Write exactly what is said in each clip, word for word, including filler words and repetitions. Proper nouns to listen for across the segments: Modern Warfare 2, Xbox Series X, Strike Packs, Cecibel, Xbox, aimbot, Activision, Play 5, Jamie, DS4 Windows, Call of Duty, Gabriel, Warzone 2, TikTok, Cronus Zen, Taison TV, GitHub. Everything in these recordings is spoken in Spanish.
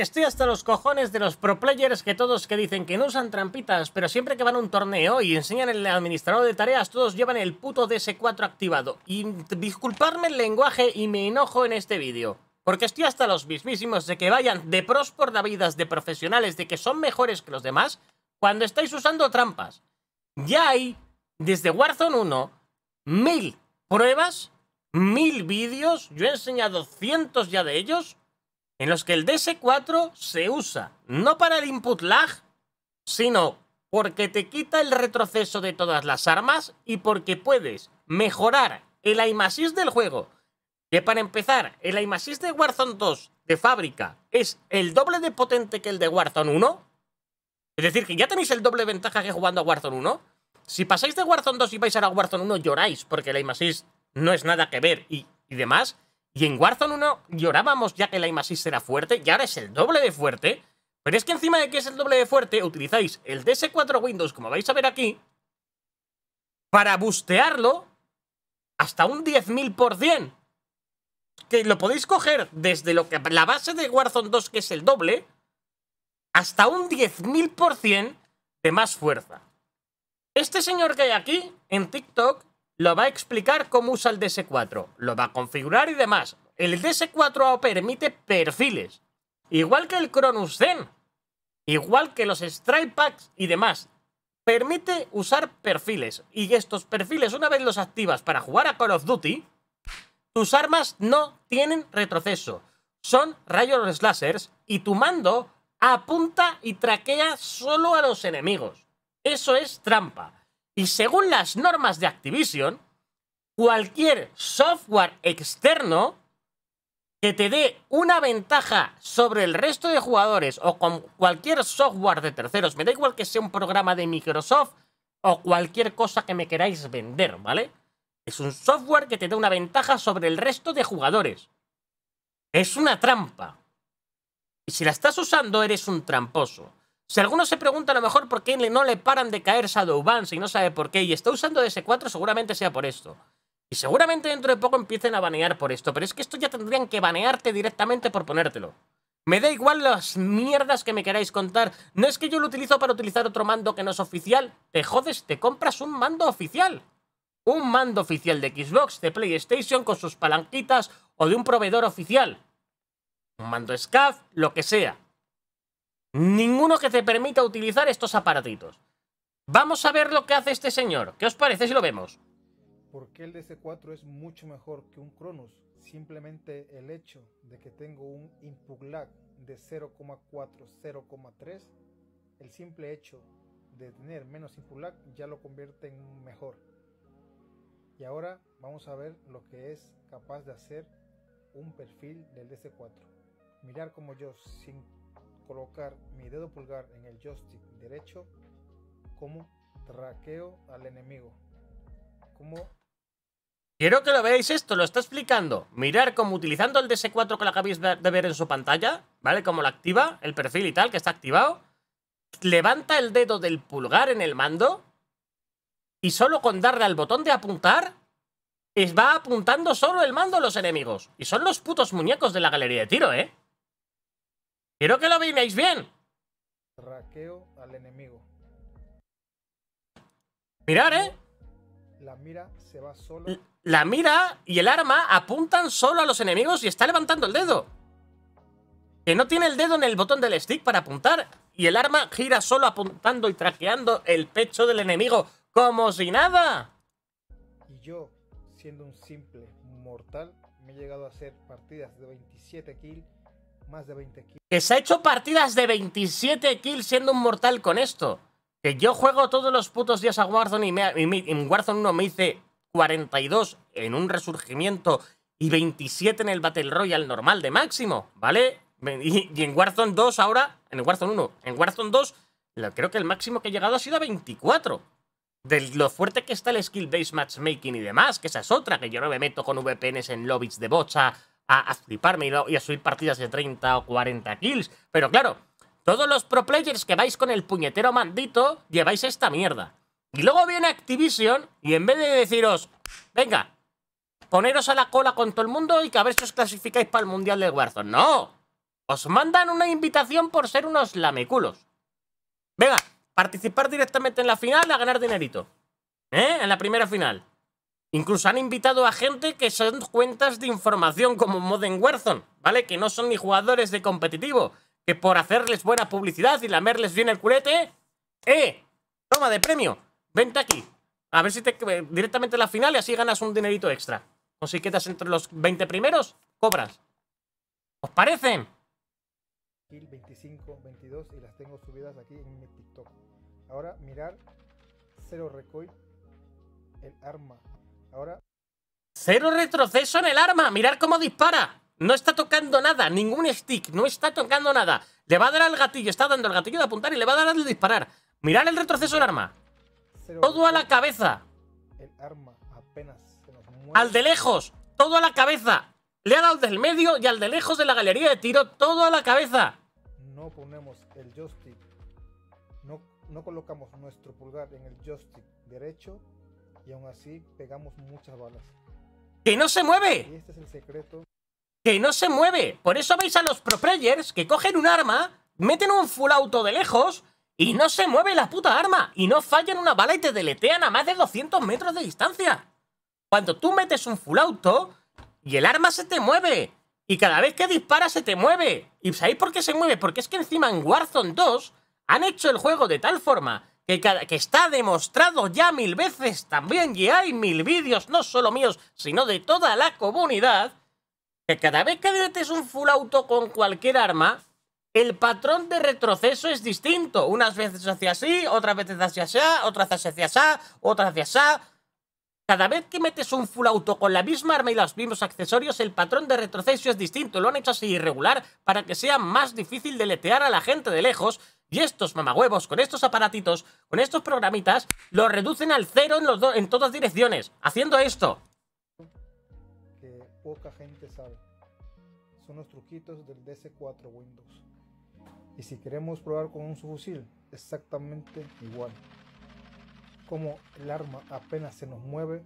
Estoy hasta los cojones de los pro players que todos que dicen que no usan trampitas, pero siempre que van a un torneo y enseñan el administrador de tareas, todos llevan el puto D S cuatro activado. Y disculparme el lenguaje y me enojo en este vídeo, porque estoy hasta los mismísimos de que vayan de pros por la vida, de profesionales, de que son mejores que los demás, cuando estáis usando trampas. Ya hay, desde Warzone uno, mil pruebas, mil vídeos, yo he enseñado cientos ya de ellos, en los que el D S cuatro se usa, no para el input lag, sino porque te quita el retroceso de todas las armas y porque puedes mejorar el aim assist del juego. Que para empezar, el aim assist de Warzone dos de fábrica es el doble de potente que el de Warzone uno. Es decir, que ya tenéis el doble de ventaja que jugando a Warzone uno. Si pasáis de Warzone dos y vais a Warzone uno, lloráis, porque el aim assist no es nada que ver y, y demás. Y en Warzone uno llorábamos ya que el aim assist era fuerte, y ahora es el doble de fuerte. Pero es que encima de que es el doble de fuerte, utilizáis el D S cuatro Windows, como vais a ver aquí, para bustearlo hasta un diez mil por ciento. Que lo podéis coger desde lo que, la base de Warzone dos, que es el doble, hasta un diez mil por ciento de más fuerza. Este señor que hay aquí, en TikTok, lo va a explicar cómo usa el D S cuatro, lo va a configurar y demás. El D S cuatro permite perfiles, igual que el Cronus Zen, igual que los Strike Packs y demás. Permite usar perfiles, y estos perfiles, una vez los activas para jugar a Call of Duty, tus armas no tienen retroceso, son rayos slashers, y tu mando apunta y traquea solo a los enemigos. Eso es trampa. Y según las normas de Activision, cualquier software externo que te dé una ventaja sobre el resto de jugadores o con cualquier software de terceros, me da igual que sea un programa de Microsoft o cualquier cosa que me queráis vender, ¿vale? Es un software que te dé una ventaja sobre el resto de jugadores. Es una trampa. Y si la estás usando, eres un tramposo. Si alguno se pregunta a lo mejor por qué no le paran de caer Shadowbans y no sabe por qué y está usando D S cuatro, seguramente sea por esto. Y seguramente dentro de poco empiecen a banear por esto, pero es que esto ya tendrían que banearte directamente por ponértelo. Me da igual las mierdas que me queráis contar. No es que yo lo utilizo para utilizar otro mando que no es oficial. Te jodes, te compras un mando oficial. Un mando oficial de Xbox, de PlayStation, con sus palanquitas o de un proveedor oficial. Un mando S C A F, lo que sea. Ninguno que te permita utilizar estos aparatitos. Vamos a ver lo que hace este señor. ¿Qué os parece si lo vemos? ¿Por qué el D S cuatro es mucho mejor que un Cronus? Simplemente el hecho de que tengo un input lag de cero coma cuatro, cero coma tres. El simple hecho de tener menos input lag ya lo convierte en un mejor. Y ahora vamos a ver lo que es capaz de hacer un perfil del D S cuatro. Mirar como yo sin colocar mi dedo pulgar en el joystick derecho, como traqueo al enemigo. Como... Quiero que lo veáis esto, lo está explicando. Mirar como utilizando el D S cuatro que lo acabáis de ver en su pantalla, ¿vale? Como lo activa, el perfil y tal, que está activado. Levanta el dedo del pulgar en el mando y solo con darle al botón de apuntar, va apuntando solo el mando a los enemigos. Y son los putos muñecos de la galería de tiro, ¿eh? Quiero que lo veáis bien. Traqueo al enemigo. Mirad, ¿eh? La mira se va solo. La mira y el arma apuntan solo a los enemigos y está levantando el dedo. Que no tiene el dedo en el botón del stick para apuntar. Y el arma gira solo apuntando y traqueando el pecho del enemigo. Como si nada. Y yo, siendo un simple mortal, me he llegado a hacer partidas de veintisiete kills. Más de veinte kills. Que se ha hecho partidas de veintisiete kills siendo un mortal con esto. Que yo juego todos los putos días a Warzone y, me, y me, en Warzone uno me hice cuarenta y dos en un resurgimiento y veintisiete en el Battle Royale normal de máximo, ¿vale? Y, y en Warzone dos ahora, en Warzone uno, en Warzone dos creo que el máximo que he llegado ha sido a veinticuatro. De lo fuerte que está el skill-based matchmaking y demás, que esa es otra, que yo no me meto con V P Ns en lobbies de bocha a fliparme y a subir partidas de treinta o cuarenta kills. Pero claro, todos los pro players que vais con el puñetero mandito lleváis esta mierda. Y luego viene Activision y en vez de deciros, venga, poneros a la cola con todo el mundo y que a ver si os clasificáis para el mundial de Warzone. ¡No! Os mandan una invitación por ser unos lameculos. Venga, participar directamente en la final a ganar dinerito. ¿Eh? En la primera final. Incluso han invitado a gente que son cuentas de información como Modern Warzone, ¿vale? Que no son ni jugadores de competitivo, que por hacerles buena publicidad y lamerles bien el culete... ¡Eh! Toma de premio, vente aquí. A ver si te... directamente en la final y así ganas un dinerito extra. O si quedas entre los veinte primeros, cobras. ¿Os parece? veinticinco, veintidós y las tengo subidas aquí en mi TikTok. Ahora mirar, cero recoil, el arma. Ahora... Cero retroceso en el arma. Mirad cómo dispara. No está tocando nada, ningún stick. No está tocando nada. Le va a dar al gatillo. Está dando el gatillo de apuntar y le va a dar al de disparar. Mirad el retroceso del arma. Cero. Todo a la cabeza. El arma apenas se nos mueve. Al de lejos. Todo a la cabeza. Le ha dado del medio y al de lejos de la galería de tiro. Todo a la cabeza. No ponemos el joystick. No, no colocamos nuestro pulgar en el joystick derecho. Y aún así pegamos muchas balas. ¡Que no se mueve! Y este es el secreto. ¡Que no se mueve! Por eso veis a los pro players que cogen un arma, meten un full auto de lejos y no se mueve la puta arma. Y no fallan una bala y te deletean a más de doscientos metros de distancia. Cuando tú metes un full auto y el arma se te mueve. Y cada vez que disparas se te mueve. ¿Y sabéis por qué se mueve? Porque es que encima en Warzone dos han hecho el juego de tal forma... Que, cada, que está demostrado ya mil veces también, y hay mil vídeos, no solo míos, sino de toda la comunidad, que cada vez que metes un full auto con cualquier arma, el patrón de retroceso es distinto. Unas veces hacia así, otras veces hacia allá, otras hacia allá, otras hacia allá. Cada vez que metes un full auto con la misma arma y los mismos accesorios, el patrón de retroceso es distinto. Lo han hecho así irregular para que sea más difícil deletear a la gente de lejos. Y estos mamahuevos, con estos aparatitos, con estos programitas, los reducen al cero en, los en todas direcciones, haciendo esto. Que poca gente sabe. Son los truquitos del D S cuatro Windows. Y si queremos probar con un subfusil, exactamente igual. Como el arma apenas se nos mueve,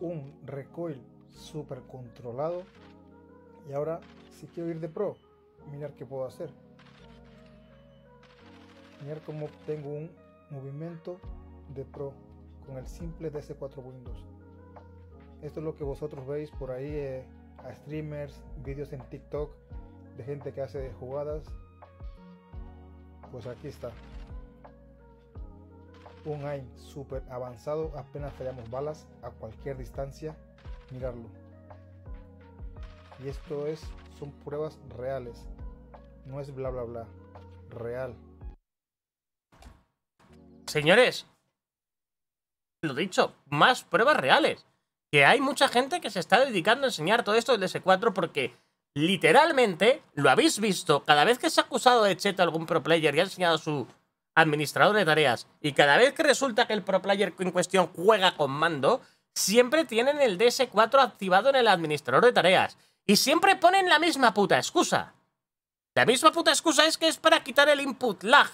un recoil súper controlado. Y ahora, si quiero ir de pro, mirar qué puedo hacer. Mirar cómo obtengo un movimiento de pro con el simple D S cuatro Windows. Esto es lo que vosotros veis por ahí, eh, a streamers, vídeos en TikTok de gente que hace jugadas. Pues aquí está. Un aim súper avanzado, apenas fallamos balas a cualquier distancia. Miradlo. Y esto es, son pruebas reales. No es bla bla bla. Real. Señores, lo dicho, más pruebas reales. Que hay mucha gente que se está dedicando a enseñar todo esto del D S cuatro porque literalmente, lo habéis visto, cada vez que se ha acusado de cheto a algún pro player y ha enseñado a su administrador de tareas, y cada vez que resulta que el pro player en cuestión juega con mando, siempre tienen el D S cuatro activado en el administrador de tareas. Y siempre ponen la misma puta excusa. La misma puta excusa es que es para quitar el input lag.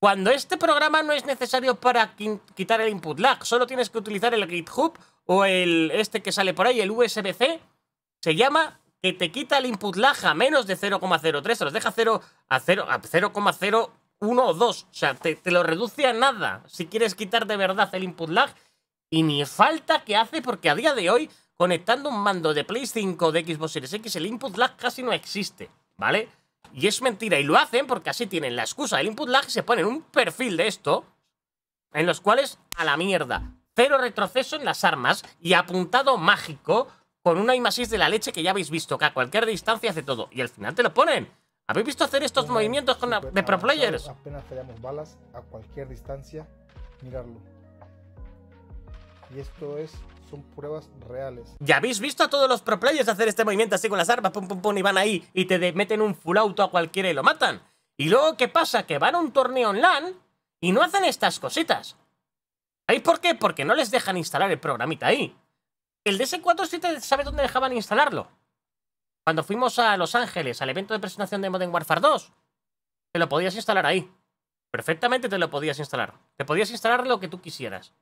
Cuando este programa no es necesario para quitar el input lag, solo tienes que utilizar el GitHub o el este que sale por ahí, el U S B C, se llama, que te quita el input lag a menos de cero coma cero tres, se los deja cero a cero, a cero coma cero uno o dos, o sea, te, te lo reduce a nada si quieres quitar de verdad el input lag, y ni falta que hace porque a día de hoy, conectando un mando de Play cinco o de Xbox Series equis, el input lag casi no existe, ¿vale? Y es mentira, y lo hacen porque así tienen la excusa del input lag y se ponen un perfil de esto, en los cuales a la mierda, cero retroceso en las armas y apuntado mágico con una I más seis de la leche que ya habéis visto, que a cualquier distancia hace todo, y al final te lo ponen. ¿Habéis visto hacer estos una movimientos con la, de pro players? Apenas fallamos balas a cualquier distancia, miradlo. Y esto es... son pruebas reales. ¿Ya habéis visto a todos los pro players hacer este movimiento así con las armas? Pum, pum, pum, y van ahí y te meten un full auto a cualquiera y lo matan. Y luego, ¿qué pasa? Que van a un torneo online y no hacen estas cositas. ¿Sabéis por qué? Porque no les dejan instalar el programita ahí. El D S cuatro sí te sabe dónde dejaban instalarlo. Cuando fuimos a Los Ángeles, al evento de presentación de Modern Warfare dos, te lo podías instalar ahí. Perfectamente te lo podías instalar. Te podías instalar lo que tú quisieras.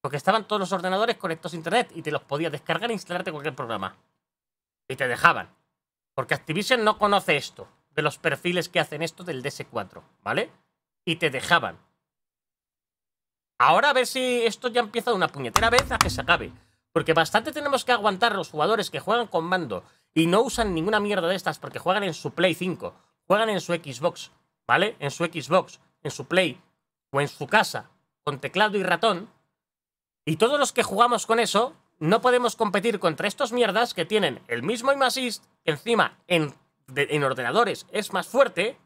Porque estaban todos los ordenadores conectados a internet y te los podías descargar e instalarte cualquier programa. Y te dejaban. Porque Activision no conoce esto, de los perfiles que hacen esto del D S cuatro, ¿vale? Y te dejaban. Ahora a ver si esto ya empieza de una puñetera vez a que se acabe. Porque bastante tenemos que aguantar los jugadores que juegan con mando y no usan ninguna mierda de estas porque juegan en su Play cinco, juegan en su Xbox, ¿vale? En su Xbox, en su Play o en su casa, con teclado y ratón. Y todos los que jugamos con eso, no podemos competir contra estos mierdas que tienen el mismo aim assist, que encima en, de, en ordenadores es más fuerte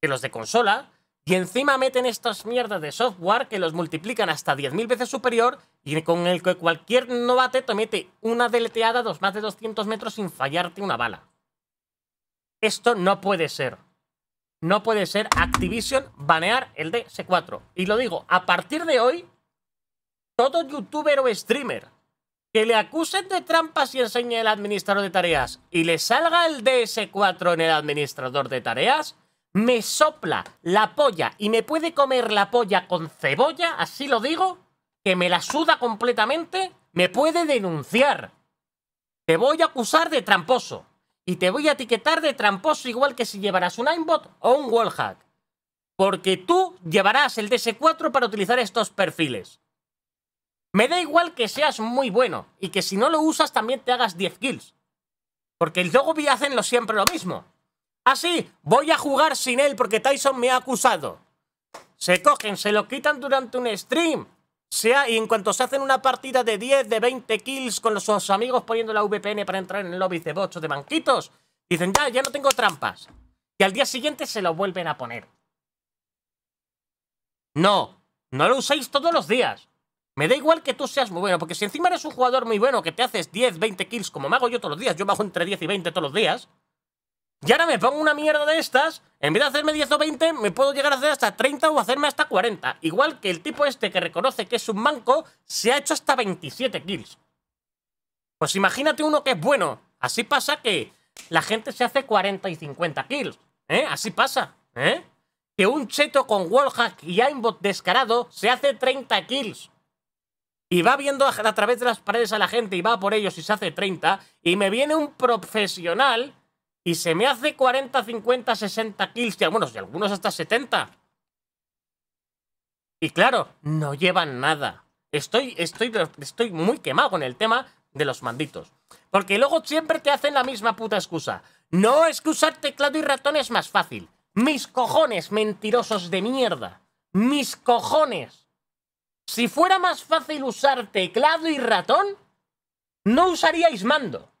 que los de consola, y encima meten estas mierdas de software que los multiplican hasta diez mil veces superior y con el que cualquier novato te mete una deleteada dos más de doscientos metros sin fallarte una bala. Esto no puede ser. No puede ser. Activision banear el D S cuatro. Y lo digo, a partir de hoy, todo youtuber o streamer que le acusen de trampas y enseñe el administrador de tareas y le salga el D S cuatro en el administrador de tareas, me sopla la polla y me puede comer la polla con cebolla, así lo digo, que me la suda completamente, me puede denunciar. Te voy a acusar de tramposo y te voy a etiquetar de tramposo igual que si llevaras un aimbot o un wallhack. Porque tú llevarás el D S cuatro para utilizar estos perfiles. Me da igual que seas muy bueno y que si no lo usas también te hagas diez kills. Porque luego vi hacen lo siempre lo mismo. Ah, sí, voy a jugar sin él porque Tyson me ha acusado. Se cogen, se lo quitan durante un stream. Sea, y en cuanto se hacen una partida de diez, de veinte kills con sus amigos poniendo la V P N para entrar en el lobby de bots de banquitos, dicen, ya, ya no tengo trampas. Y al día siguiente se lo vuelven a poner. No, no lo uséis todos los días. Me da igual que tú seas muy bueno, porque si encima eres un jugador muy bueno que te haces diez, veinte kills como me hago yo todos los días, yo me hago entre diez y veinte todos los días. Y ahora me pongo una mierda de estas, en vez de hacerme diez o veinte, me puedo llegar a hacer hasta treinta o hacerme hasta cuarenta. Igual que el tipo este que reconoce que es un manco, se ha hecho hasta veintisiete kills. Pues imagínate uno que es bueno. Así pasa que la gente se hace cuarenta y cincuenta kills. ¿Eh? Así pasa. ¿Eh? Que un cheto con wallhack y aimbot descarado se hace treinta kills. Y va viendo a, a través de las paredes a la gente y va por ellos y se hace treinta. Y me viene un profesional y se me hace cuarenta, cincuenta, sesenta kills. Y algunos, y algunos hasta setenta. Y claro, no llevan nada. Estoy, estoy, estoy muy quemado con el tema de los manditos. Porque luego siempre te hacen la misma puta excusa. No, es que usar teclado y ratón es más fácil. Mis cojones, mentirosos de mierda. Mis cojones. Si fuera más fácil usar teclado y ratón, no usaríais mando.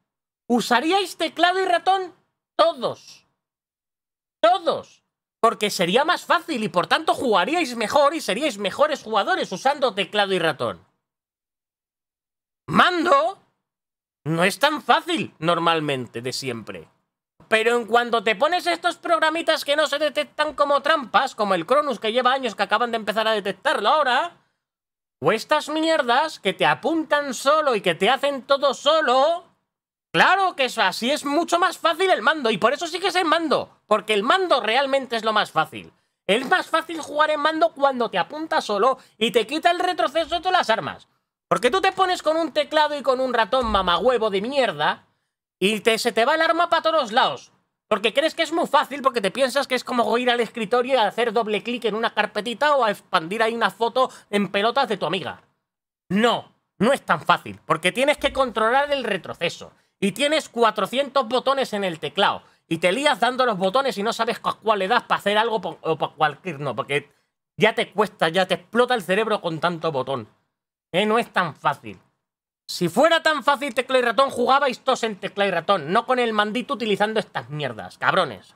Usaríais teclado y ratón. Todos. Todos. Porque sería más fácil y por tanto jugaríais mejor y seríais mejores jugadores usando teclado y ratón. Mando no es tan fácil normalmente de siempre. Pero en cuanto te pones estos programitas que no se detectan como trampas, como el Cronus que lleva años que acaban de empezar a detectarlo ahora, o estas mierdas que te apuntan solo y que te hacen todo solo... Claro que es así, es mucho más fácil el mando, y por eso sí que es el mando, porque el mando realmente es lo más fácil. Es más fácil jugar en mando cuando te apunta solo y te quita el retroceso de todas las armas. Porque tú te pones con un teclado y con un ratón mamagüevo de mierda y te, se te va el arma para todos lados. Porque crees que es muy fácil, porque te piensas que es como ir al escritorio y hacer doble clic en una carpetita o a expandir ahí una foto en pelotas de tu amiga. No, no es tan fácil, porque tienes que controlar el retroceso. Y tienes cuatrocientos botones en el teclado. Y te lías dando los botones y no sabes a cuál le das para hacer algo o para cualquier... No, porque ya te cuesta, ya te explota el cerebro con tanto botón. ¿Eh? No es tan fácil. Si fuera tan fácil tecla y ratón, jugabais todos en tecla y ratón. No con el mandito utilizando estas mierdas, cabrones.